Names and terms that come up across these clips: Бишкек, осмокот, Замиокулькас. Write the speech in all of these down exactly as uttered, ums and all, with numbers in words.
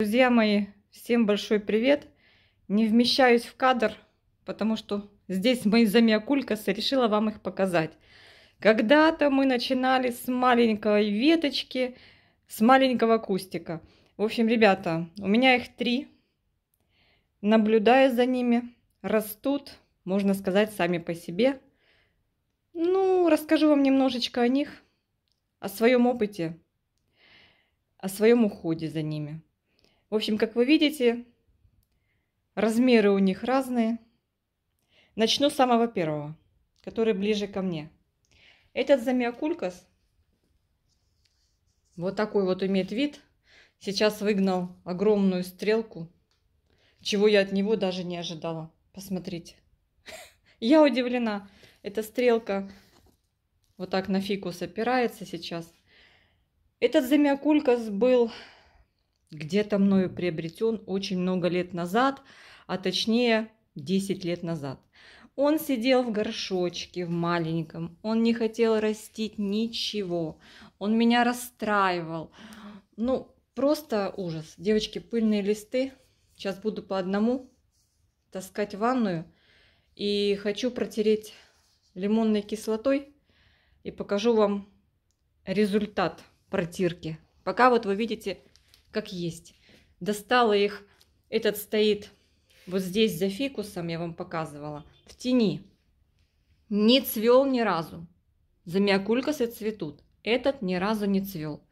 Друзья мои, всем большой привет! Не вмещаюсь в кадр, потому что здесь мои замиокулькасы, решила вам их показать. Когда-то мы начинали с маленькой веточки, с маленького кустика. В общем, ребята, у меня их три. Наблюдая за ними, растут, можно сказать, сами по себе. Ну, расскажу вам немножечко о них, о своем опыте, о своем уходе за ними. В общем, как вы видите, размеры у них разные. Начну с самого первого, который ближе ко мне. Этот замиокулькас вот такой вот имеет вид. Сейчас выгнал огромную стрелку, чего я от него даже не ожидала. Посмотрите. Я удивлена. Эта стрелка вот так на фикус опирается сейчас. Этот замиокулькас был где-то мною приобретен очень много лет назад, а точнее десять лет назад. Он сидел в горшочке, в маленьком, он не хотел растить ничего, он меня расстраивал. Ну, просто ужас. Девочки, пыльные листы. Сейчас буду по одному таскать в ванную и хочу протереть лимонной кислотой и покажу вам результат протирки. Пока вот вы видите, как есть. Достала их. Этот стоит вот здесь за фикусом, я вам показывала, в тени. Не цвел ни разу. Замиокулькасы цветут. Этот ни разу не цвел.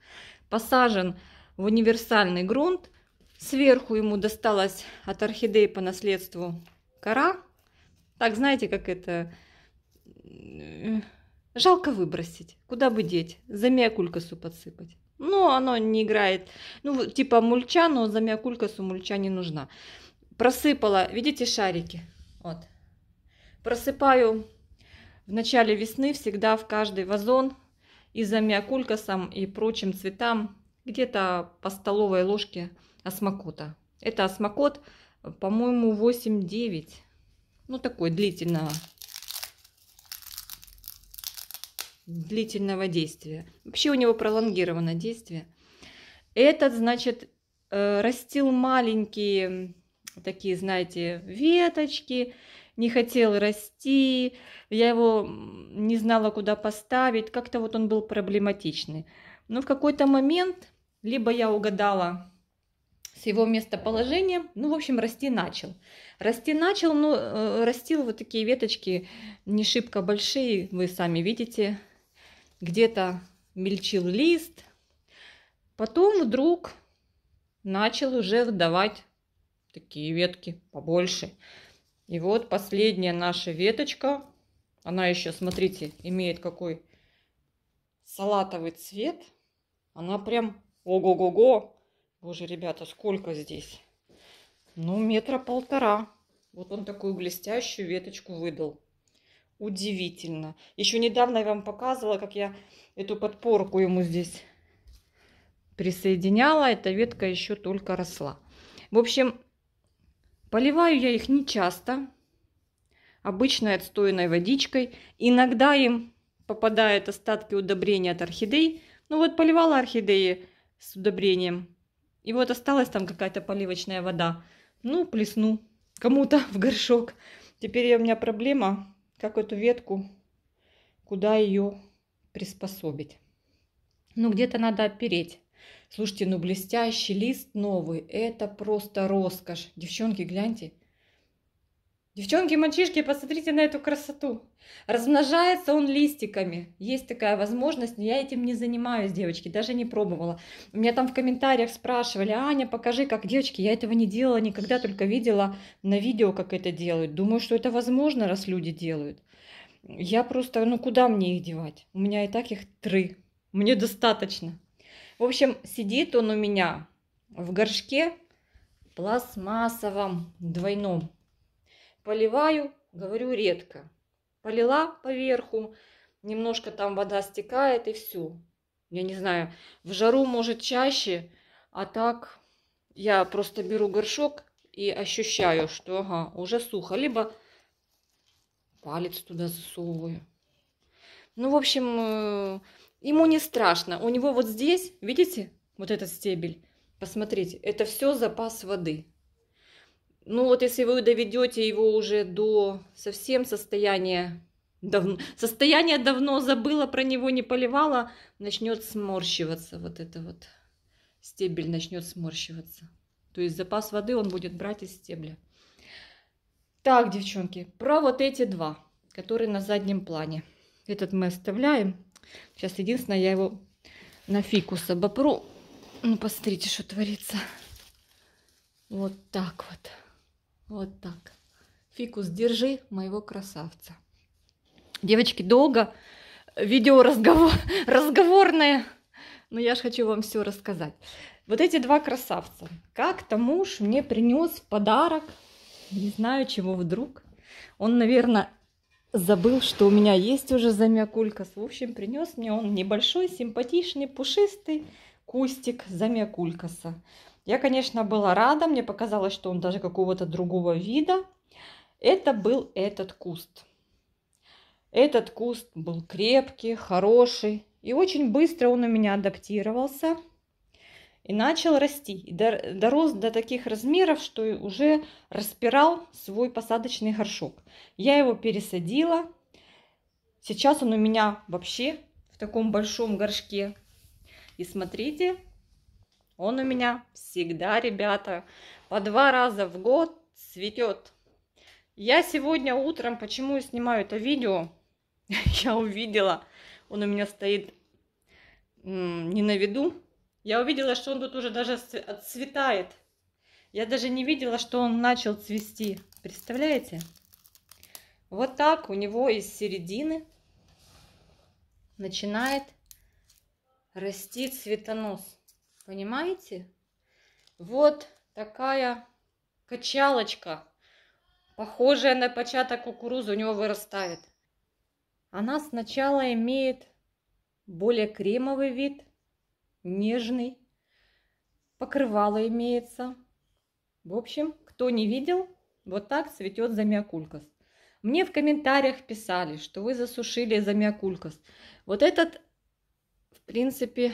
Посажен в универсальный грунт. Сверху ему досталась от орхидей по наследству кора. Так, знаете, как это... Жалко выбросить. Куда бы деть? Замиокулькасу подсыпать. Ну, оно не играет. Ну, типа мульча, но замиокулькасу мульча не нужна. Просыпала, видите, шарики? Вот. Просыпаю в начале весны всегда в каждый вазон и замиокулькасам, и прочим цветам где-то по столовой ложке осмокота. Это осмокот, по-моему, восемь-девять. Ну, такой длительного. длительного действия. Вообще у него пролонгировано действие. Этот, значит, растил маленькие такие, знаете, веточки, не хотел расти, я его не знала, куда поставить, как-то вот он был проблематичный. Но в какой-то момент, либо я угадала с его местоположением, ну, в общем, расти начал. Расти начал, но растил вот такие веточки, не шибко большие, вы сами видите. Где-то мельчил лист, потом вдруг начал уже выдавать такие ветки побольше. И вот последняя наша веточка, она еще, смотрите, имеет какой салатовый цвет. Она прям ого-го-го. Боже, ребята, сколько здесь? Ну, метра полтора. Вот он такую блестящую веточку выдал. Удивительно. Еще недавно я вам показывала, как я эту подпорку ему здесь присоединяла. Эта ветка еще только росла. В общем, поливаю я их не часто. Обычной отстойной водичкой. Иногда им попадают остатки удобрения от орхидей. Ну вот поливала орхидеи с удобрением. И вот осталась там какая-то поливочная вода. Ну, плесну кому-то в горшок. Теперь у меня проблема... Как эту ветку, куда ее приспособить? Ну, где-то надо опереть. Слушайте, ну блестящий лист новый. Это просто роскошь. Девчонки, гляньте. Девчонки, мальчишки, посмотрите на эту красоту. Размножается он листиками. Есть такая возможность, но я этим не занимаюсь, девочки. Даже не пробовала. У меня там в комментариях спрашивали: Аня, покажи, как. Девочки, я этого не делала никогда, только видела на видео, как это делают. Думаю, что это возможно, раз люди делают. Я просто, ну куда мне их девать? У меня и так их три. Мне достаточно. В общем, сидит он у меня в горшке пластмассовом, двойном. Поливаю, говорю, редко. Полила поверху, немножко там вода стекает и все. Я не знаю, в жару может чаще, а так я просто беру горшок и ощущаю, что ага, уже сухо. Либо палец туда засовываю. Ну, в общем, ему не страшно. У него вот здесь, видите, вот этот стебель, Посмотрите, это все запас воды. Ну вот если вы доведете его уже до совсем состояния, давно, состояние давно забыла, про него не поливала, начнет сморщиваться. Вот это вот стебель начнет сморщиваться. То есть запас воды он будет брать из стебля. Так, девчонки, про вот эти два, которые на заднем плане. Этот мы оставляем. Сейчас единственное, я его на фикус обопру. Ну, посмотрите, что творится. Вот так вот. Вот так. Фикус, держи моего красавца. Девочки, долго видео разговор... разговорное. Но я же хочу вам все рассказать. Вот эти два красавца. Как-то муж мне принес в подарок. Не знаю, чего вдруг. Он, наверное, забыл, что у меня есть уже замиокулькас. В общем, принес мне он небольшой, симпатичный, пушистый кустик замиокулькаса. Я, конечно, была рада. Мне показалось, что он даже какого-то другого вида. Это был этот куст. Этот куст был крепкий, хороший. И очень быстро он у меня адаптировался. И начал расти. И дорос до таких размеров, что уже распирал свой посадочный горшок. Я его пересадила. Сейчас он у меня вообще в таком большом горшке. И смотрите, он у меня всегда, ребята, по два раза в год цветет. Я сегодня утром, почему я снимаю это видео, я увидела, он у меня стоит не на виду. Я увидела, что он тут уже даже отцветает. Я даже не видела, что он начал цвести. Представляете? Вот так у него из середины начинает расти цветонос. Понимаете? Вот такая качалочка, похожая на початок кукурузы, у него вырастает. Она сначала имеет более кремовый вид, нежный, покрывало имеется. В общем, кто не видел, вот так цветет замиокулькас. Мне в комментариях писали, что вы засушили замиокулькас. Вот этот, в принципе,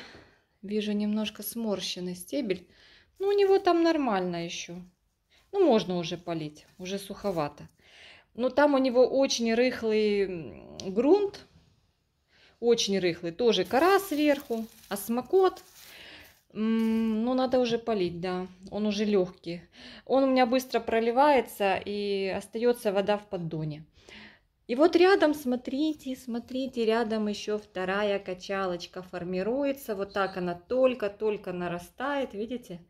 вижу немножко сморщенный стебель, но у него там нормально еще. Ну, можно уже полить, уже суховато. Но там у него очень рыхлый грунт. Очень рыхлый. Тоже кора сверху, осмокот. Ну, надо уже полить, да. Он уже легкий. Он у меня быстро проливается и остается вода в поддоне. И вот рядом, смотрите, смотрите, рядом еще вторая качалочка формируется. Вот так она только-только нарастает. Видите?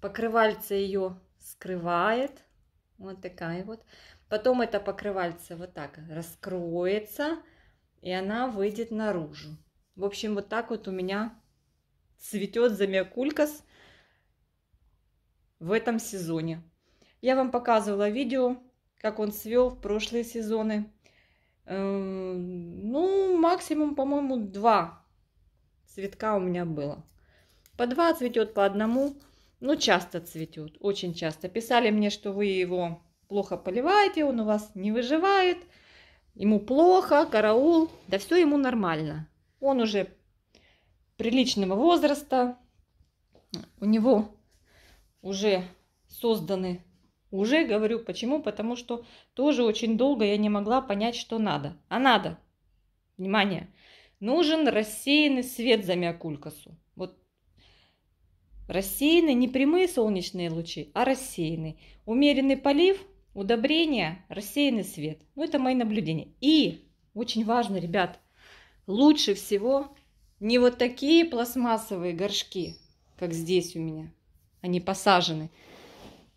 Покрывальце ее скрывает. Вот такая вот. Потом это покрывальце вот так раскроется. И она выйдет наружу. В общем, вот так вот у меня цветет замиокулькас в этом сезоне. Я вам показывала видео, как он цвел в прошлые сезоны. Ну, максимум, по-моему, два цветка у меня было. По два цветет, по одному. Ну, часто цветет, очень часто. Писали мне, что вы его плохо поливаете, он у вас не выживает. Ему плохо, караул, да все ему нормально. Он уже приличного возраста, у него уже созданы, уже говорю почему, потому что тоже очень долго я не могла понять, что надо. А надо, внимание, нужен рассеянный свет замиокулькасу. Вот рассеянный, не прямые солнечные лучи, а рассеянный. Умеренный полив. Удобрение, рассеянный свет. Ну, это мои наблюдения. И очень важно, ребят, лучше всего не вот такие пластмассовые горшки, как здесь у меня, они посажены,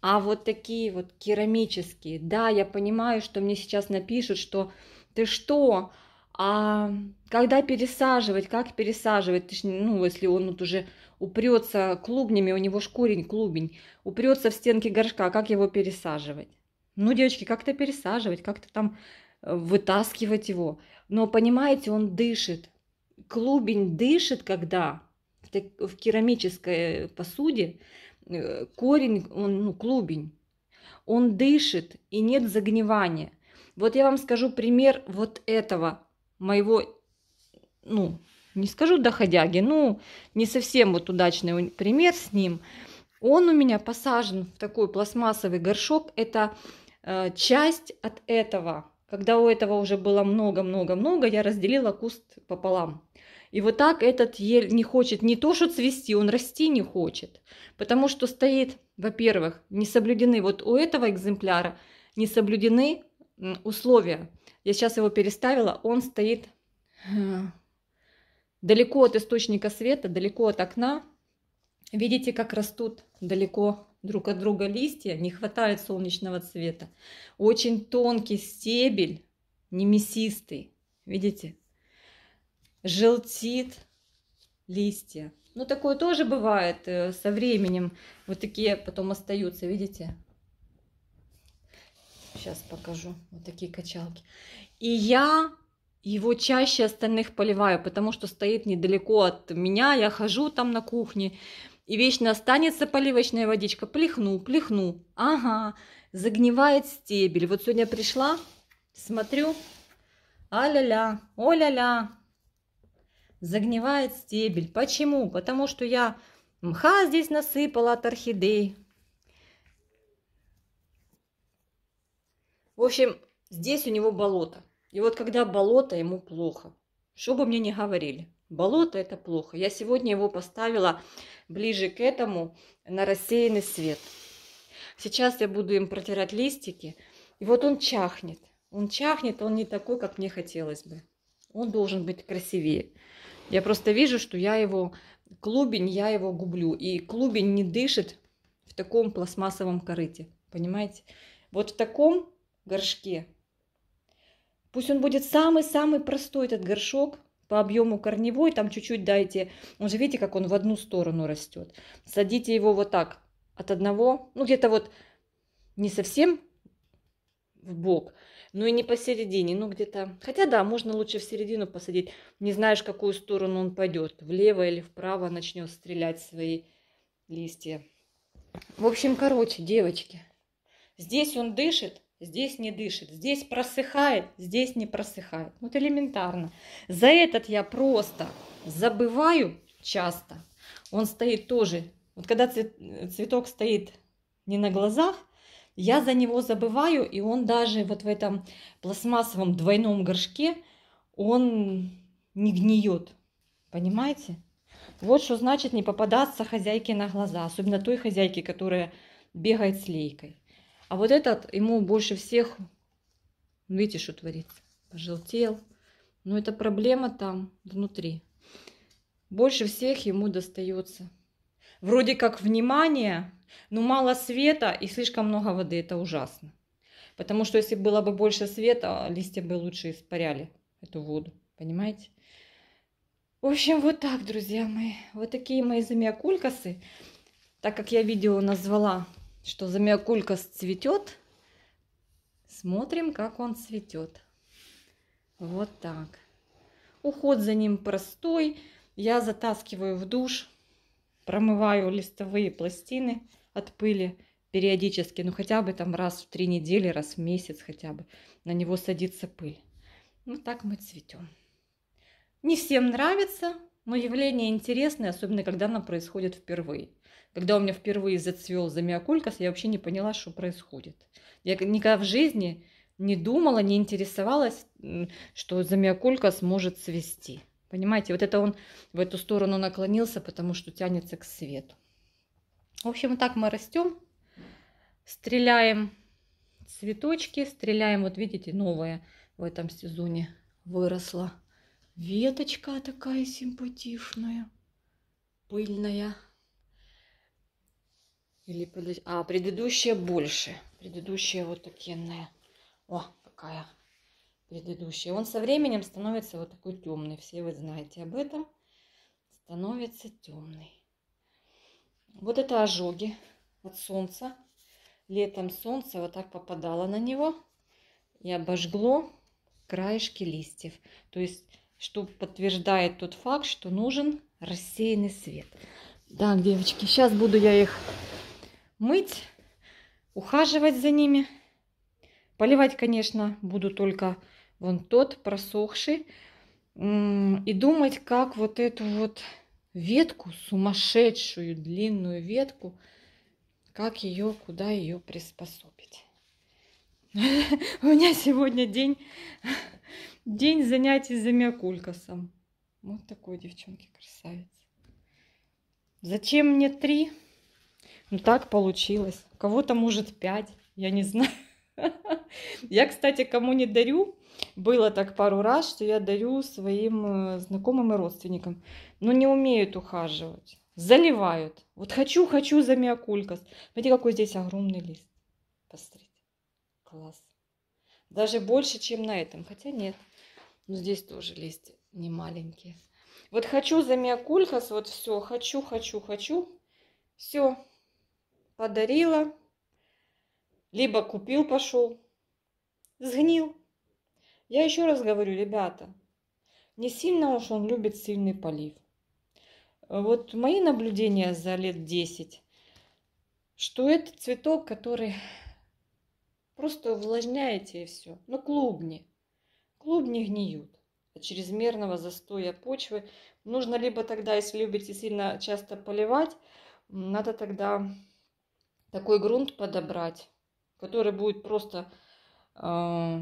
а вот такие вот керамические. Да, я понимаю, что мне сейчас напишут, что ты что, а когда пересаживать, как пересаживать? Ты ж, ну, если он вот уже упрется клубнями, у него ж корень клубень, упрется в стенки горшка, как его пересаживать? Ну, девочки, как-то пересаживать, как-то там вытаскивать его. Но, понимаете, он дышит. Клубень дышит, когда в керамической посуде корень, он, ну, клубень, он дышит и нет загнивания. Вот я вам скажу пример вот этого моего, ну, не скажу доходяги, ну, не совсем вот удачный пример с ним. Он у меня посажен в такой пластмассовый горшок. Это э, часть от этого. Когда у этого уже было много-много-много, я разделила куст пополам. И вот так этот ель не хочет не то, что цвести, он расти не хочет. Потому что стоит, во-первых, не соблюдены вот у этого экземпляра, не соблюдены условия. Я сейчас его переставила, он стоит далеко от источника света, далеко от окна. Видите, как растут далеко друг от друга листья, не хватает солнечного цвета. Очень тонкий стебель, не мясистый, видите, желтит листья. Ну, такое тоже бывает со временем. Вот такие потом остаются, видите. Сейчас покажу, вот такие качалки. И я его чаще остальных поливаю, потому что стоит недалеко от меня, я хожу там на кухне. И вечно останется поливочная водичка. Плихну, плихну. Ага, загнивает стебель. Вот сегодня пришла, смотрю. А-ля-ля, о-ля-ля. Загнивает стебель. Почему? Потому что я мха здесь насыпала от орхидей. В общем, здесь у него болото. И вот когда болото, ему плохо. Что бы мне ни говорили. Болото – это плохо. Я сегодня его поставила ближе к этому, на рассеянный свет. Сейчас я буду им протирать листики. И вот он чахнет. Он чахнет, он не такой, как мне хотелось бы. Он должен быть красивее. Я просто вижу, что я его, клубень, я его гублю. И клубень не дышит в таком пластмассовом корыте. Понимаете? Вот в таком горшке. Пусть он будет самый-самый простой, этот горшок. По объему корневой, там чуть-чуть дайте, он же видите, как он в одну сторону растет. Садите его вот так, от одного, ну где-то вот не совсем в бок, но и не посередине, ну где-то, хотя да, можно лучше в середину посадить, не знаешь, в какую сторону он пойдет, влево или вправо начнет стрелять свои листья. В общем, короче, девочки, здесь он дышит, здесь не дышит, здесь просыхает, здесь не просыхает. Вот элементарно. За этот я просто забываю часто. Он стоит тоже. Вот когда цветок стоит не на глазах, я за него забываю, и он даже вот в этом пластмассовом двойном горшке, он не гниет. Понимаете? Вот что значит не попадаться хозяйке на глаза, особенно той хозяйке, которая бегает с лейкой. А вот этот, ему больше всех, видите, что творится, пожелтел. Но это проблема там, внутри. Больше всех ему достается. Вроде как внимание, но мало света и слишком много воды. Это ужасно. Потому что если было бы больше света, листья бы лучше испаряли эту воду. Понимаете? В общем, вот так, друзья мои. Вот такие мои замиокулькасы. Так как я видео назвала... что замиокулькас цветет. Смотрим, как он цветет. Вот так. Уход за ним простой. Я затаскиваю в душ, промываю листовые пластины от пыли периодически, ну хотя бы там раз в три недели, раз в месяц хотя бы. На него садится пыль. Ну так мы цветем. Не всем нравится, но явление интересное, особенно когда оно происходит впервые. Когда у меня впервые зацвел замиокулькас, я вообще не поняла, что происходит. Я никогда в жизни не думала, не интересовалась, что замиокулькас может цвести. Понимаете, вот это он в эту сторону наклонился, потому что тянется к свету. В общем, вот так мы растем, стреляем цветочки, стреляем, вот видите, новая в этом сезоне выросла. Веточка такая симпатичная, пыльная. Или подожди... А, предыдущая больше. Предыдущая вот такенная. О, какая предыдущая. Он со временем становится вот такой темный. Все вы знаете об этом. Становится темный. Вот это ожоги от солнца. Летом солнце вот так попадало на него и обожгло краешки листьев. То есть... что подтверждает тот факт, что нужен рассеянный свет. Так, девочки, сейчас буду я их мыть, ухаживать за ними. Поливать, конечно, буду только вон тот просохший. И думать, как вот эту вот ветку, сумасшедшую длинную ветку, как ее, куда ее приспособить. У меня сегодня день, день занятий замиокулькасом. Вот такой, девчонки, красавец. Зачем мне три? Ну, так получилось. У кого-то, может, пять, я не знаю. Я, кстати, кому не дарю, было так пару раз, что я дарю своим знакомым и родственникам. Но не умеют ухаживать. Заливают. Вот хочу, хочу замиокулькас. Смотрите, какой здесь огромный лист. Посмотрите. Класс. Даже больше, чем на этом. Хотя нет. Но здесь тоже листья не маленькие. Вот хочу замиокулькас. Вот все. Хочу, хочу, хочу. Все. Подарила. Либо купил, пошел. Сгнил. Я еще раз говорю, ребята, не сильно уж он любит сильный полив. Вот мои наблюдения за лет десять, что это цветок, который просто увлажняете и все. Но клубни. Клубни гниют от чрезмерного застоя почвы. Нужно либо тогда, если любите сильно часто поливать, надо тогда такой грунт подобрать, который будет просто... Э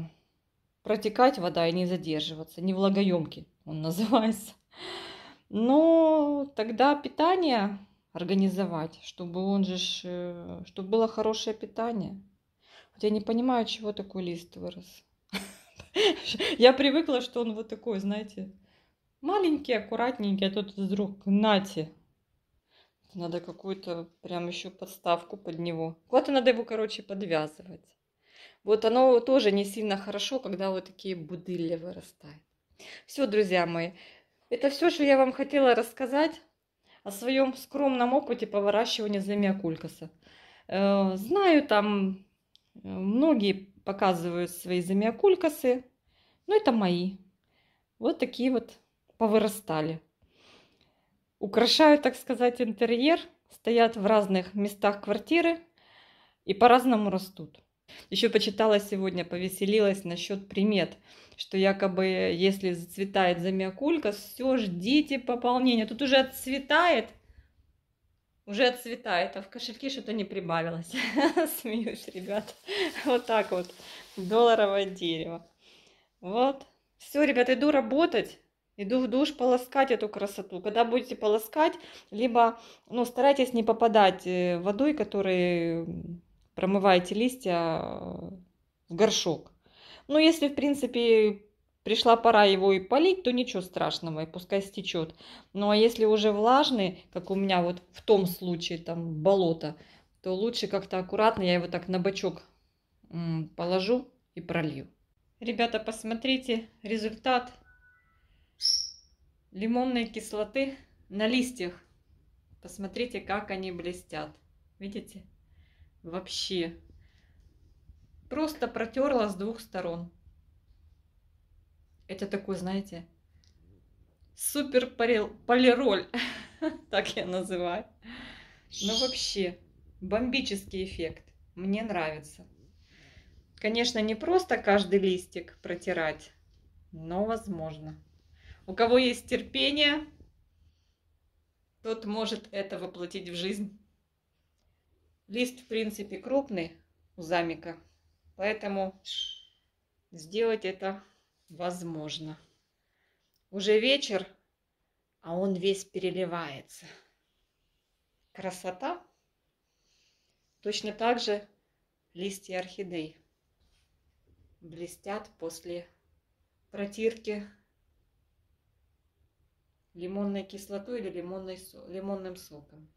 протекать вода и не задерживаться, не влагоемкий он называется. Но тогда питание организовать, чтобы он же, чтобы было хорошее питание. Вот я не понимаю, чего такой лист вырос. Я привыкла, что он вот такой, знаете, маленький, аккуратненький, а тут вдруг нате. Надо какую-то прям еще подставку под него. Куда-то надо его, короче, подвязывать. Вот оно тоже не сильно хорошо, когда вот такие будыли вырастают. Все, друзья мои, это все, что я вам хотела рассказать о своем скромном опыте по выращиванию замиокулькаса. Знаю, там многие показывают свои замиокулькасы, но это мои. Вот такие вот повырастали. Украшаю, так сказать, интерьер, стоят в разных местах квартиры и по-разному растут. Еще почитала сегодня, повеселилась насчет примет, что якобы если зацветает замиокулькас, все, ждите пополнения. Тут уже отцветает, уже отцветает, а в кошельке что-то не прибавилось. Смеюсь, ребят. Вот так вот, долларовое дерево. Вот. Все, ребят, иду работать, иду в душ полоскать эту красоту. Когда будете полоскать, либо, ну, старайтесь не попадать водой, которая... Промываете листья в горшок. Ну, если, в принципе, пришла пора его и полить, то ничего страшного, и пускай стечет. Ну, а если уже влажный, как у меня вот в том случае, там, болото, то лучше как-то аккуратно я его так на бочок положу и пролью. Ребята, посмотрите результат лимонной кислоты на листьях. Посмотрите, как они блестят. Видите? Вообще. Просто протерла с двух сторон. Это такой, знаете, супер полироль. Так я называю. Но вообще, бомбический эффект. Мне нравится. Конечно, не просто каждый листик протирать, но возможно. У кого есть терпение, тот может это воплотить в жизнь. Лист, в принципе, крупный у замика, поэтому сделать это возможно. Уже вечер, а он весь переливается. Красота! Точно так же листья орхидей блестят после протирки лимонной кислотой или лимонной, лимонным соком.